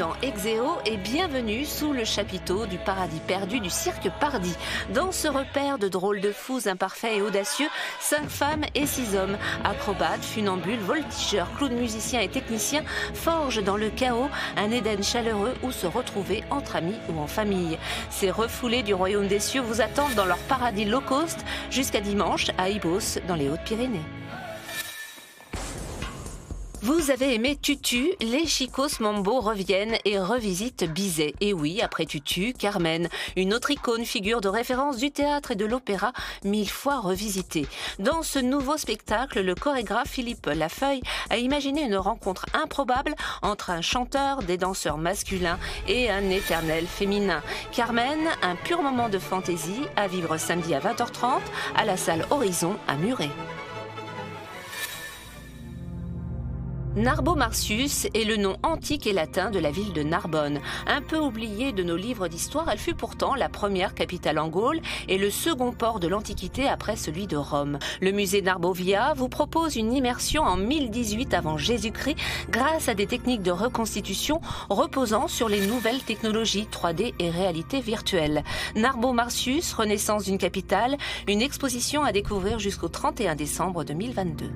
dans Exeo et bienvenue sous le chapiteau du paradis perdu du Cirque Pardi. Dans ce repère de drôles de fous imparfaits et audacieux, 5 femmes et 6 hommes, acrobates, funambules, voltigeurs, clowns, musiciens et techniciens, forgent dans le chaos un Éden chaleureux où se retrouver entre amis ou en famille. Ces refoulés du royaume des cieux vous attendent dans leur paradis low cost jusqu'à dimanche à Ibos dans les Hautes-Pyrénées. Vous avez aimé Tutu, les Chicos Mambo reviennent et revisitent Bizet. Et oui, après Tutu, Carmen, une autre icône, figure de référence du théâtre et de l'opéra, 1000 fois revisitée. Dans ce nouveau spectacle, le chorégraphe Philippe Lafeuille a imaginé une rencontre improbable entre un chanteur, des danseurs masculins et un éternel féminin. Carmen, un pur moment de fantaisie à vivre samedi à 20h30 à la salle Horizon à Muret. Narbo est le nom antique et latin de la ville de Narbonne. Un peu oubliée de nos livres d'histoire, elle fut pourtant la première capitale en Gaule et le second port de l'Antiquité après celui de Rome. Le musée Narbo Via vous propose une immersion en 1018 avant Jésus-Christ grâce à des techniques de reconstitution reposant sur les nouvelles technologies 3D et réalité virtuelle. Narbo renaissance d'une capitale, une exposition à découvrir jusqu'au 31 décembre 2022.